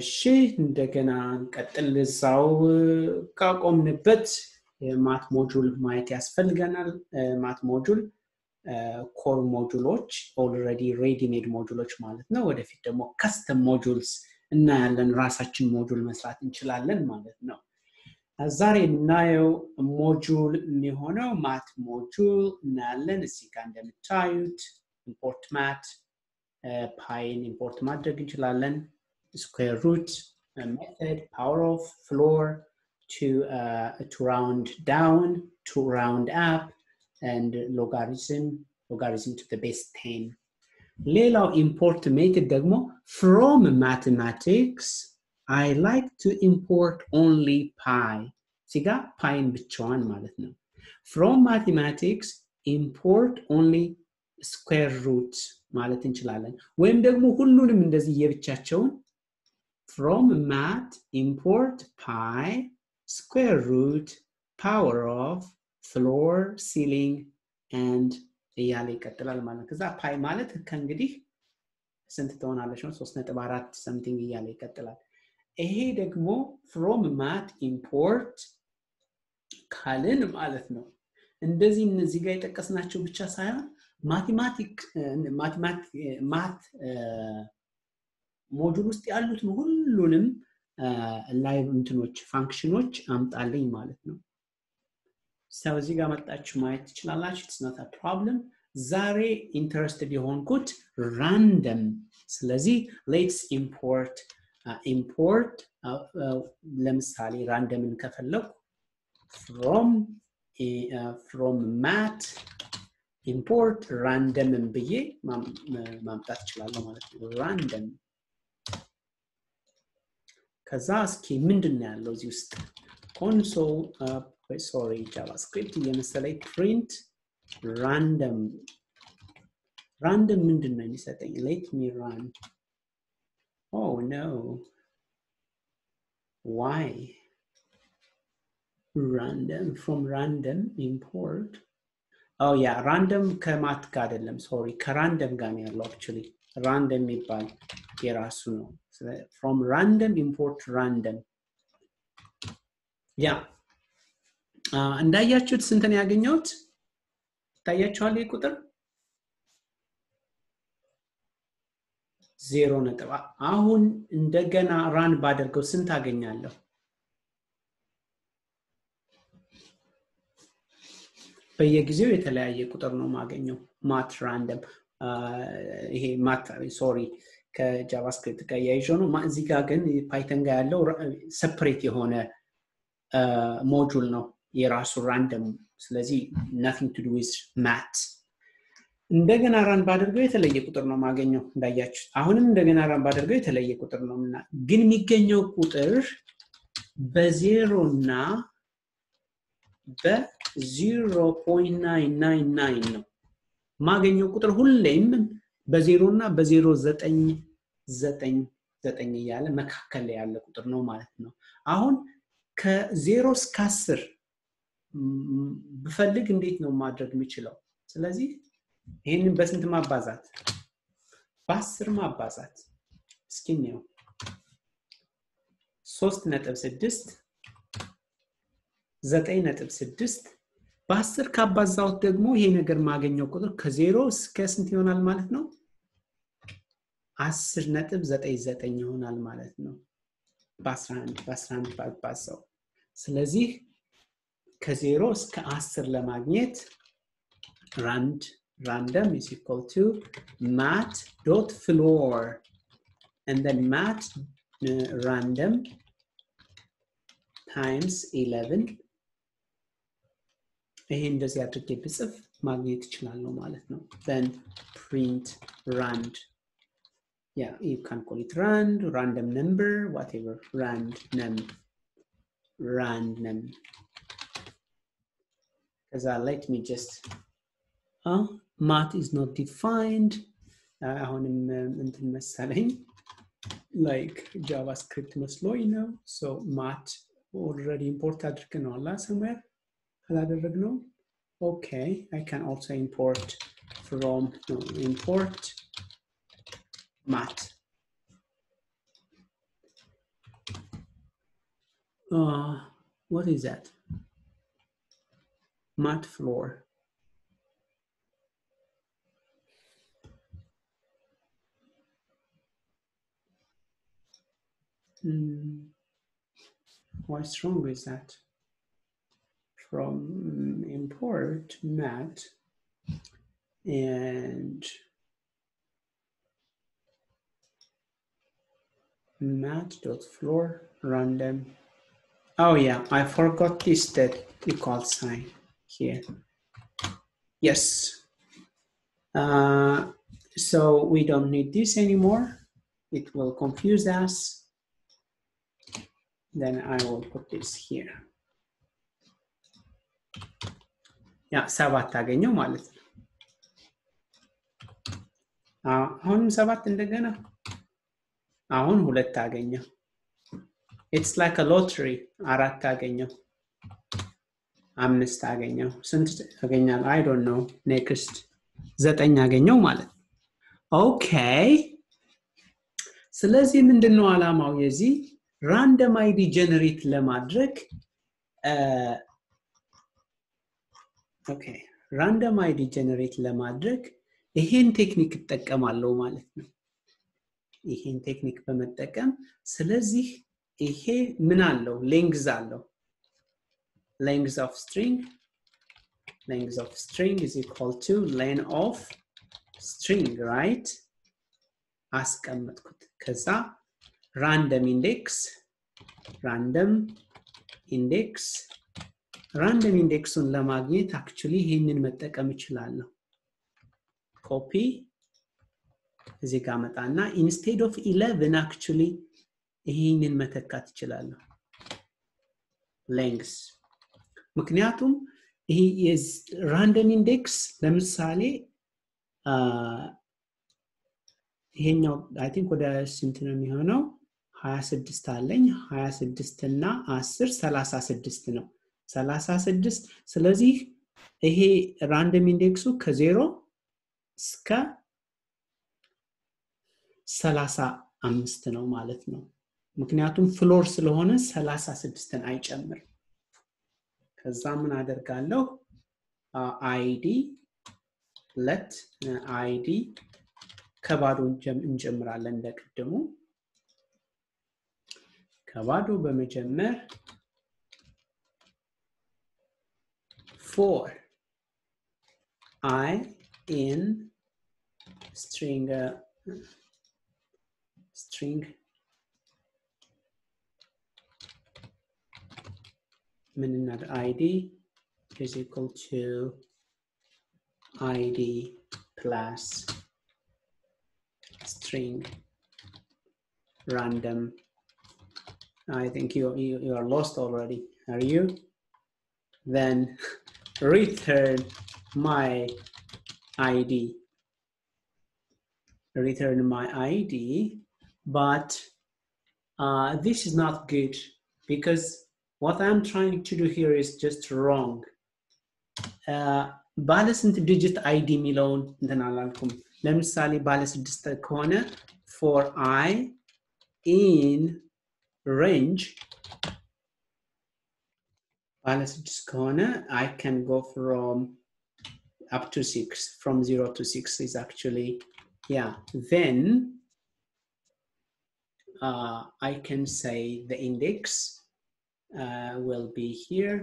She Dagana Catalyzao Cacomnipet, Math module might as Felganal, Math module, core module, already ready made module. No, if it more custom modules, Nile and Rasachin module, Maslatin Chilalan, no. Azari Nile module, Mihono, Math module, Nalan, Sikandem Tayut, import mat, Pine import matrix in square root, method, power of, floor, to round down, to round up, and logarithm to the base 10. Leila import method dagmo from mathematics. I like to import only pi. Siga pi in bichwan malatna. From mathematics, import only square root malatin chalalan. When dagmo hullunim ndazi yevichachon. From math, import pi, square root, power of, floor, ceiling, and yali katalal malat. Kaza pi malat kangidi sent ton alashon sosnet barat something yali katalal. Ehe degmo from math import kalin malat no. And dezi nziga itakasnachu bicha sayon math modulus the alut mulunum live internot functionoch amtalay malet no so ziga matach might chlalach. It's not a problem. Zare interested yehonkut random. Selezi let's import lemsali random in kafelleku from math import random in biye mamtat chlallo malet random Kazaski Mindana was used console, sorry, JavaScript, and select print random. Random Mindana is setting. Let me run. Oh no. Why? Random from random import. Oh yeah, random Kamat Gadelem. Sorry, Karandam Ganial actually. Random Mipal Yerasuno. From random import random. Yeah. And I should sentany againot. Tayachali kutter 0 natawa. Ahun indagana run badder go sentaganyalo. Payexuitala ye kutter no magano. Mat random. He mat sorry. JavaScript Gayajono, Mazigagan, Python Gallo, separate Yehona module no Yerasu random, Slazy, nothing to do with math. Deganaran Badagretale Yakuturno Magano, Dayach, Ahunum Deganaran Badagretale Yakuturnomna, Ginmikenyo Kutter, Bezerona, Be 0.999. Magano Kutter Hullem. Baziruna, Baziro Zetan Yala, Macacale, no malatno. Ahon Ka Zeros Casser Bufalik indeed no Madrid Michelo. Salazi in Besentma Bazat Basserma Bazat Skinio Sostnet of Sedist Zetanet of Sedist. Basser Kabazal Tegmo, Hinegar Maganokoda, Kazeros, Cassentional Malatno? Asser natives that is that a nonal Malatno. Basrand Balbaso. Selezi Kazeros, Casser la Magnet, random is equal to mat dot floor. And then mat random times 11. And does have to keep piece of magnet channel no. Then print rand. Yeah, you can call it rand, random number, whatever. Random. Because let me just math is not defined. Like JavaScript must know, you know. So math already imported canola somewhere. Okay, I can also import from import math. what is that? Mat floor. How strong is that? From import mat and mat.floor random. Oh yeah, I forgot this that equal sign here. Yes. So we don't need this anymore. It will confuse us. Then I will put this here. Yeah, ሰባት አገኘው ማለት ነው። አሁን ሰባት እንደገና አሁን ሁለት አገኘው. It's like a lottery. አራት አገኘው. አምስት አገኘው. ስንት አገኛል? I don't know. Next ዘጠኝ አገኘው ማለት ነው. Okay. ስለዚህ ምንድነው አላማው የዚህ random ID generate ለማድረግ okay, random ID generate ለማድረግ ይሄን ቴክኒክ ተጠቀማለሁ ማለት ነው ይሄን ቴክኒክ በመጠቀም ስለዚህ ይሄ ምን አለው length አለው length of string is equal to length of string right አስቀመጥኩት ከዛ random index on ለማግኘት actually ይሄንን መጠቀም ይችላልው copy እዚህ ጋር መጣና instead of 11 actually ይሄንን መተካት ይችላልው lengths ምክንያቱም ይሄ is random index ለምሳሌ ይሄኛው I think ወደ ስንት ነው የሚሆነው 26 አለኝ 26 እና 10 36 ነው 36 ስለዚህ ይሄ ራንደም ኢንዴክሱ ከ0 እስከ 35 ነው ማለት ነው ምክንያቱም ፍሎር ስለሆነ 36ን አይጨምር ከዛ ምን አደርጋለሁ ID let ID ከባዶ እንጀምራለን እንደቀደሙ ከባዶ በመጀመር 4 I in string minimum ID is equal to ID plus string random. I think you are lost already. Are you? Then return my ID. Return my ID. But this is not good because what I'm trying to do here is just wrong. Balance into digit ID milone then alalkum. ለምሳሌ ባለ 6 ከሆነ for I in range ባለ 6 ከሆነ I can go from up to 6 from 0 to 6 is actually yeah then I can say the index will be here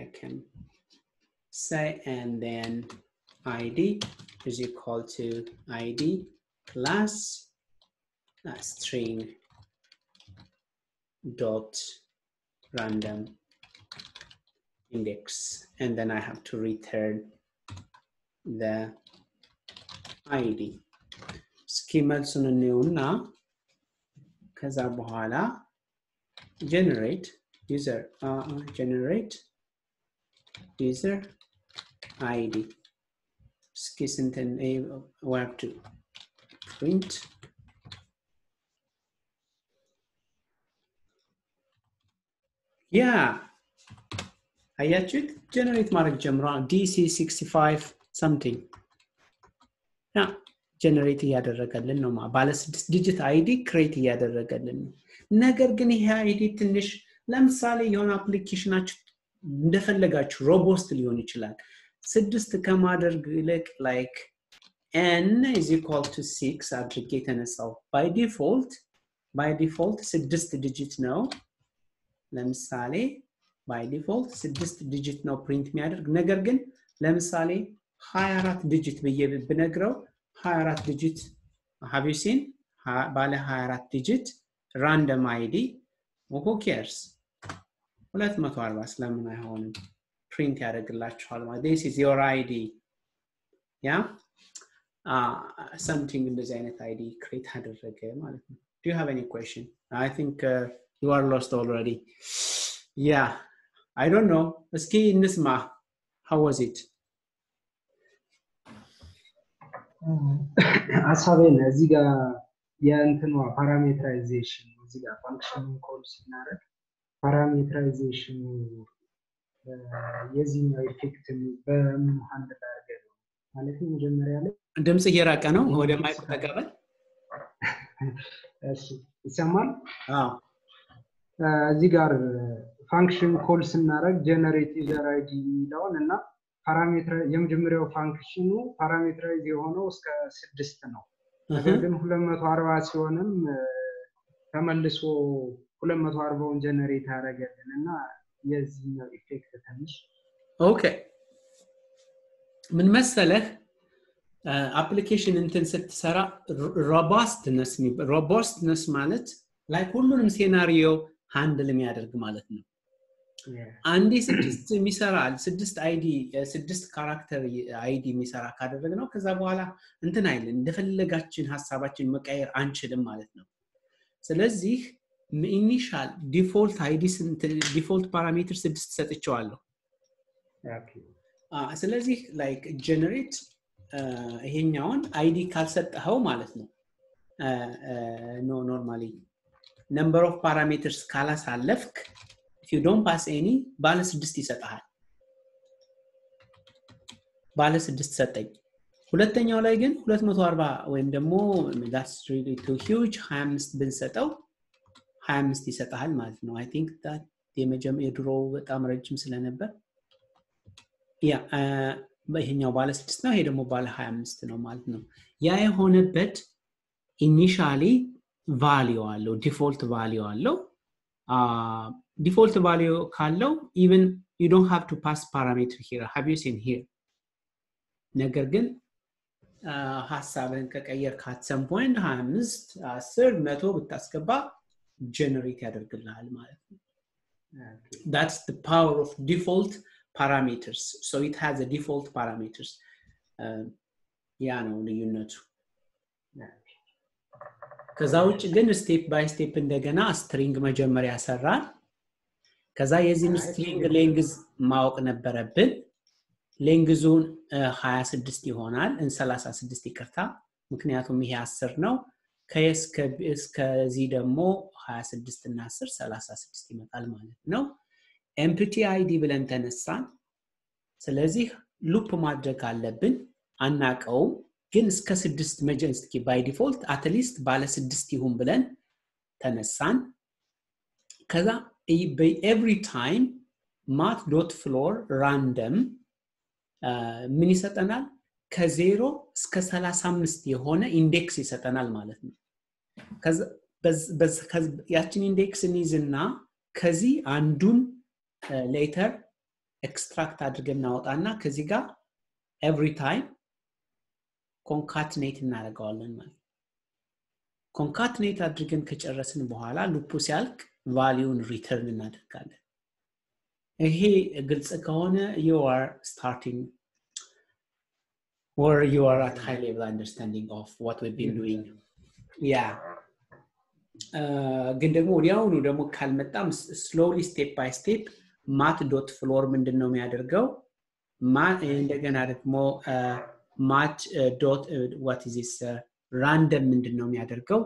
I can say and then ID is equal to ID plus string dot random index and then I have to return the ID schema so now kaza bohala generate user ID skis and then we have to print yeah I had to generate mark jamra DC 65 something yeah ጀነሬት ያደረገልን ነው ማለት ባለ 6 ዲጂት አይዲ ክሬት ያደረገልን ነው ነገር ግን ይሄ አይዲ ትንሽ ለምሳሌ የሆነ አፕሊኬሽናችሁ እንደፈለጋችሁ ሮቦስት ሊሆን ይችላል 6 ከማደርግ ይልቅ like n is equal to 6 አድርጌ ተነሳው by default 6 ዲጂት ነው ለምሳሌ by default 6 ዲጂት ነው print የሚያደርግ ነገር ግን ለምሳሌ 24 ዲጂት በየብነግረው 24 ዲጂት have you seen ባለ 24 ዲጂት random id who cares 240 ለምን አይሆንም print ያደርግላችኋል ማለት this is your id yeah something in this id create አደረገ ማለት ነው do you have any question I think you are lost already yeah I don't know እስኪ እንስማ how was it አሳበን እዚህ ጋር የእንትኑ ፓራሜትራይዜሽን እዚህ ጋር ፋንክሽን ኮል ሲናረክ ፓራሜትራይዜሽን የዚህ ኢፌክት በምን handle ያደርጋል ማለት ነው መጀመሪያ ላይ እንደምጽ የራቀ ነው ወደ ማይክ ተቀበል እሺ ይሰማል አዎ እዚህ ጋር ፋንክሽን ኮል ሲናረክ ጀነሬት ዩዘር አይዲ ይላልና ፓራሜትር የመጀመሪያው ፋንክሽኑ ፓራሜትራይዝ የሆነው እስከ 6 ነው እንደም 240 ሲሆንም ተመልሶ 240ን ጀነሬት አደረገልንና የዚህ ነው ኢፌክት ተንሽ ኦኬ ምን መሰለህ አፕሊኬሽን እንትን ስትሰራ robustness ማለት ላይ ሁሉንም ሴናሪዮ ሃንድል የሚያደርግ ማለት ነው አንዲ 6 ሚሰራል 6 ID 6 ካራክተር ID ሚሰራ ካደረግነው ከዛ በኋላ እንትን አይል እንደፈለጋችን ሐሳባችን መቀየር አንችልም ማለት ነው ስለዚህ ኢኒሻል ዲፎልት ID ዲፎልት ፓራሜትር 6 ሰጥቻለሁ ስለዚህ like generate ይሄኛውን ID ካልሰጠው ማለት ነው no normally number of parameters ካላሳለፍክ if you don't pass any ባለ 6 ይሰጣል ባለ 6 ሰጠኝ ሁለተኛው ላይ ግን 240 ወይም ደግሞ that's really too huge 25 ብንሰጠው 25 ይሰጣል ማለት ነው I think that የድሮ በጣም ረጅም ስለነበር ያ ይሄኛው ባለ 6 ነው ይሄ ደግሞ ባለ 25 ነው ማለት ነው ያ የሆነበት initially value አለው default value አለው default value kallo even you don't have to pass parameter here have you seen here ነገር ግን ሐሳብን ከቀየር ካትሰም point 25 10 100 ብታስገባ generate ያደርግልሃል ማለት ነው that's the power of default parameters so it has a default parameters ያ ነው ልዩነቱ ከዛው ግን step by step እንደገና string መጀመሪያ ያሰራ ከዛ የዚህን string length ማወቅ ነበረብን lengthውን 26 ይሆናል 36 ይከርታ ምክንያቱም ይሄ 10 ነው ከዚህ ደግሞ 26 እና 10 36 ይመጣል ማለት ነው empty id ብለን ተነሳን ስለዚህ loop ማድረግ አለብን አናቀው ግን እስከ 6 majesty by default at least ባለ 6 ይሁን ብለን ተነሳን ከዛ every time math.floor random ምን ይሰጠናል ከ0 እስከ 35 የሆነ ኢንዴክስ ይሰጠናል ማለት ነው ከዛ ያቺን ኢንዴክስ እንይዝና ከዚህ አንዱን later extract አድርገን እናወጣና ከዚህ ጋር every time concatenate እናደርጋለን ማለት concatenate አድርገን ከጨረስን በኋላ loop ሲያልቅ ቫልዩን ሪተርን እናደርጋለን ይሄ ግልጽ ከሆነ you are starting or you are at high level understanding of what we've been doing yeah ግን ደግሞ ወዲያውኑ ደግሞ ካልመጣም slowly step by step math.floor ምንድነው የሚያደርገው እንደገና ደግሞ match dot what is this random ምንድነው የሚያደርገው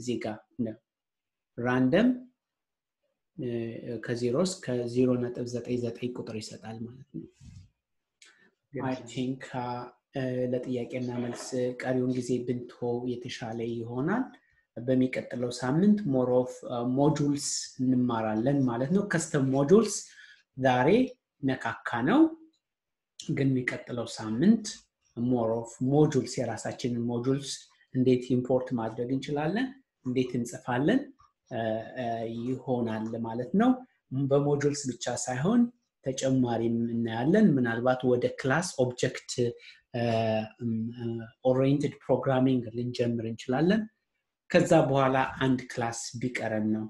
እዚህ ጋር ነው random ከ0 እስከ 0.99 ቁጥር ይሰጣል ማለት ነው I think ለጥያቄ እና መልስ ቀሪውን ጊዜ ብንቶ የተሻለ ይሆናል በሚቀጥለው ሳምንት more of modules እንማራለን ማለት ነው custom modules ዛሬ ነካካ ነው ግን የሚቀጥለው ሳምንት more of modules የራሳችንን modules እንዴት import ማድረግ እንችላለን እንዴት እንጽፋለን ይሆናል ማለት ነው በmodules ብቻ ሳይሆን ተጨማሪም እናያለን ምናልባት ወደ class object oriented programming ልንጀምር እንችላለን ከዛ በኋላ አንድ class ቢቀረን ነው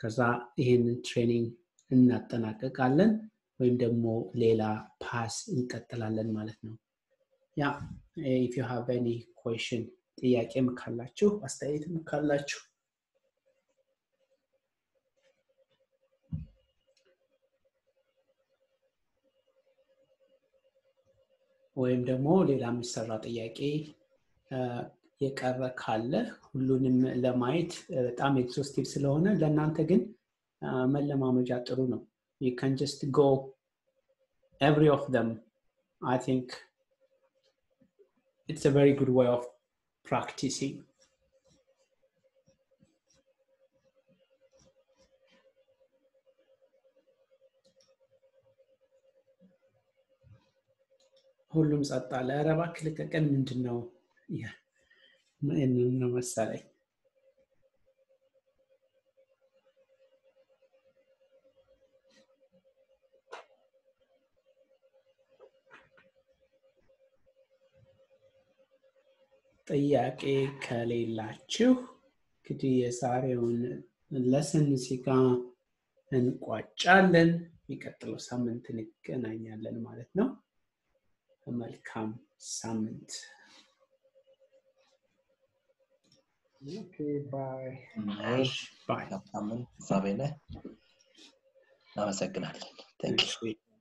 ከዛ ይሄን training እናጠናቀቃለን ወይም ደግሞ ሌላ pass እንቀጥላለን ማለት ነው ያ if you have any question ጥያቄም ካላችሁ አስተያየትም ካላችሁ ወይም ደግሞ ሌላ ምሳራ ጥያቄ የቀረ ካለ ሁሉንም ለማየት በጣም exhaustive ስለሆነ ለእናንተ ግን መለማመጃ ጥሩ ነው you can just go every of them I think it's a very good way of practicing ሁሉም ጻጣለ አረባክ ለከቀን ምንድነው ያ ነው መሰለኝ ጥያቄ ከሌላችሁ እንግዲህ የዛሬውን lesson ሲካ እንቋጫለን የሚቀጥለው ሳምንት እንገናኛለን ማለት ነው Welcome, Summit. Okay, bye. Bye. Bye. Thank you.